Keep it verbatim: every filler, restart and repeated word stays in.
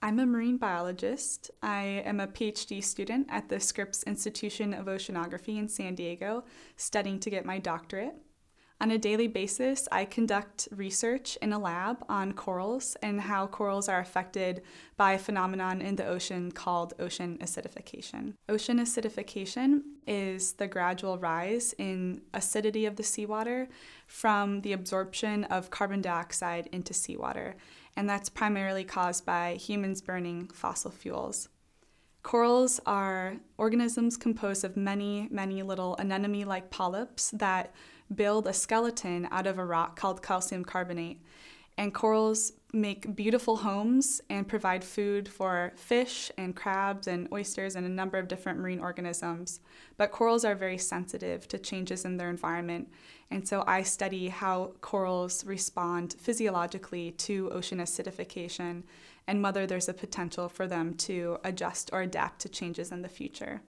I'm a marine biologist. I am a PhD student at the Scripps Institution of Oceanography in San Diego, studying to get my doctorate. On a daily basis, I conduct research in a lab on corals and how corals are affected by a phenomenon in the ocean called ocean acidification. Ocean acidification is the gradual rise in acidity of the seawater from the absorption of carbon dioxide into seawater, and that's primarily caused by humans burning fossil fuels. Corals are organisms composed of many, many little anemone-like polyps that build a skeleton out of a rock called calcium carbonate. And corals make beautiful homes and provide food for fish and crabs and oysters and a number of different marine organisms. But corals are very sensitive to changes in their environment. And so I study how corals respond physiologically to ocean acidification and whether there's a potential for them to adjust or adapt to changes in the future.